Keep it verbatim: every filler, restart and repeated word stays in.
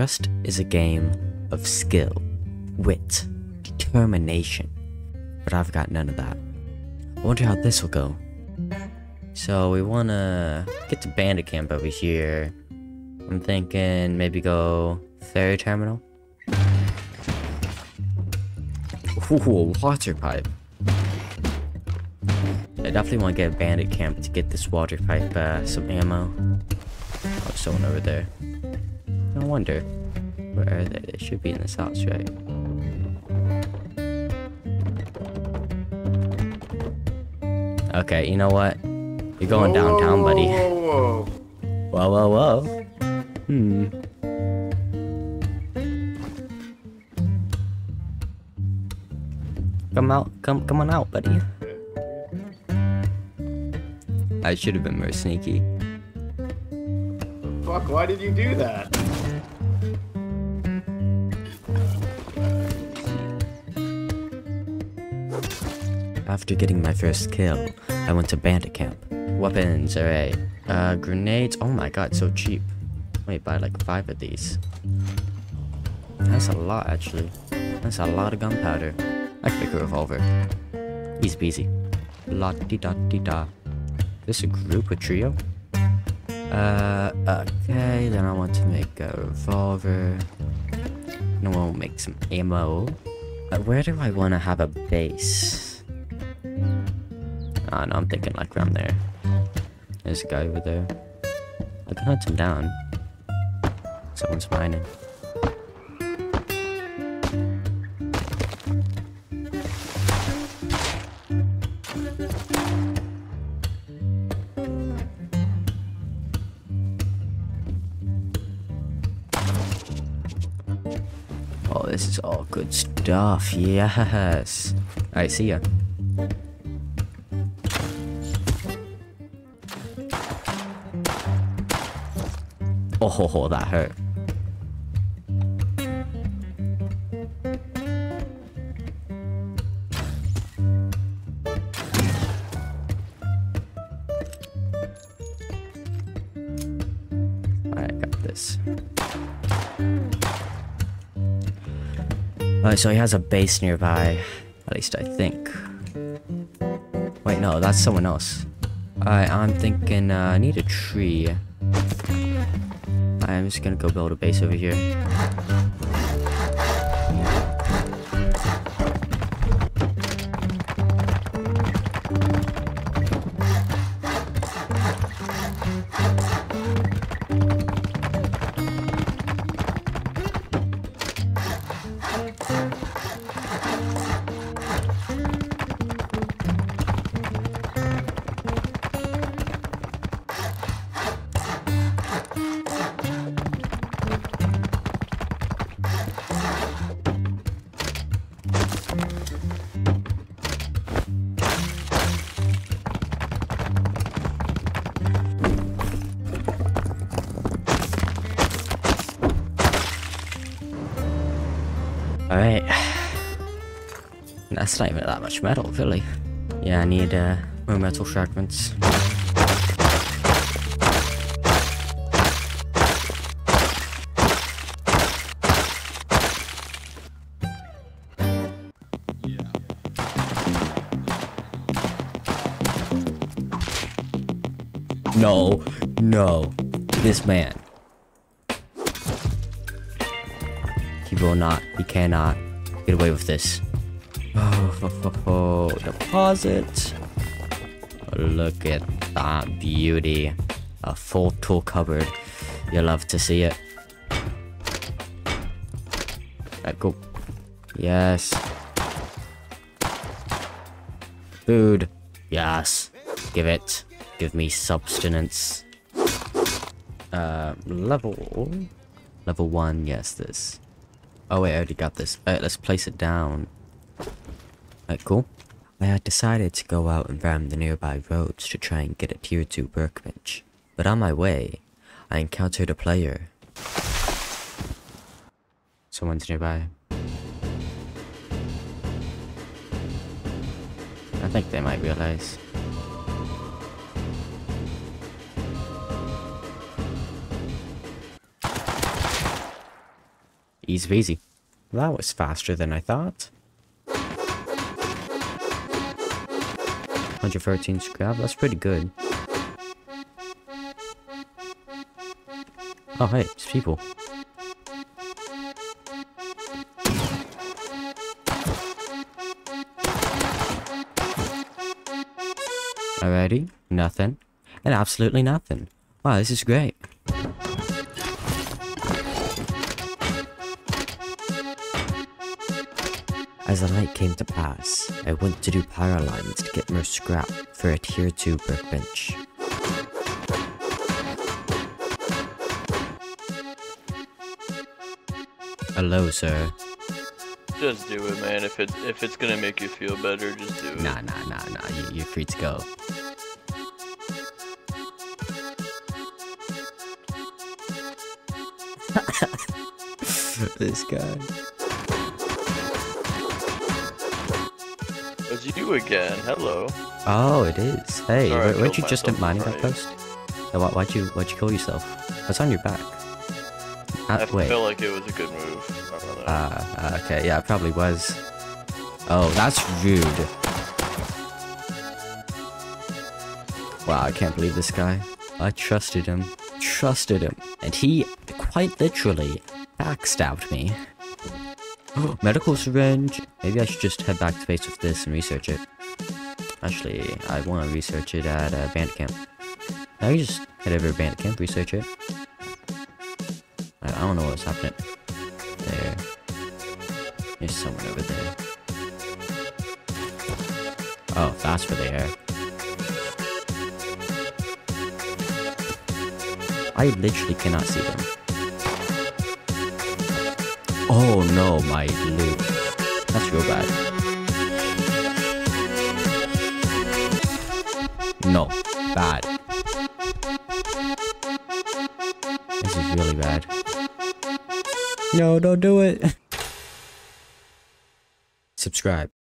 Rust is a game of skill, wit, determination, but I've got none of that. I wonder how this will go. So we wanna get to Bandicamp over here. I'm thinking maybe go ferry terminal. Ooh, water pipe. I definitely want to get Bandicamp to get this water pipe, uh, some ammo. Oh, someone over there. No wonder. Where are they? They should be in this house, right? Okay, you know what? You're going whoa, downtown, buddy. Whoa, whoa, whoa. Whoa, whoa, whoa. Hmm. Come out, come, come on out, buddy. I should have been more sneaky. Fuck, why did you do that? After getting my first kill, I went to Bandicamp. Weapons, alright. Uh, grenades, oh my god, so cheap. I buy like five of these. That's a lot, actually. That's a lot of gunpowder. I can make a revolver. Easy peasy. La di da di da. This a group, a trio? Uh, okay, then I want to make a revolver. No, I'll make some ammo. Uh, where do I want to have a base? Ah, oh, no, I'm thinking like around there. There's a guy over there. I can hunt him down. Someone's mining. Oh, this is all good stuff. Yes. I see ya. Oh, ho, ho, that hurt. Alright, so he has a base nearby, at least I think. Wait, no, that's someone else. Alright, I'm thinking, uh, I need a tree. Right, I'm just gonna go build a base over here. Alright, that's not even that much metal, really. Yeah, I need uh, more metal fragments. Yeah. No, no, this man. He will not, he cannot get away with this. Oh, ho, ho, ho. Deposit. Look at that beauty. A full tool cupboard. You love to see it. Alright, go. Yes. Food. Yes. Give it. Give me substance. Uh, level. Level one. Yes, this. Oh wait, I already got this. Alright, let's place it down. Alright, cool. I decided to go out and ram the nearby roads to try and get a tier two workbench. But on my way, I encountered a player. Someone's nearby. I think they might realize. Easy peasy. That was faster than I thought. one hundred thirteen scrap, that's pretty good. Oh hey, it's people. Alrighty, nothing. And absolutely nothing. Wow, this is great. As the night came to pass, I went to do power lines to get more scrap for a tier two workbench. Hello, sir. Just do it, man. If it if it's gonna make you feel better, just do it. Nah, nah, nah, nah. You, you're free to go. This guy. It's you again. Hello. Oh, it is. Hey, Sorry, weren't you just at mining that post? Why, why'd you why'd you kill yourself? What's on your back? I Wait. feel like it was a good move. I don't know. Ah, uh, okay, yeah, it probably was. Oh, that's rude. Wow, I can't believe this guy. I trusted him, trusted him, and he quite literally backstabbed me. Medical syringe. Maybe I should just head back to base with this and research it. Actually, I want to research it at uh, Bandcamp. I can just head over to Bandcamp, research it. I don't know what's happening. There. There's someone over there. Oh, that's where they are. I literally cannot see them. Oh no, my loot. That's real bad. No. Bad. This is really bad. No, don't do it. Subscribe.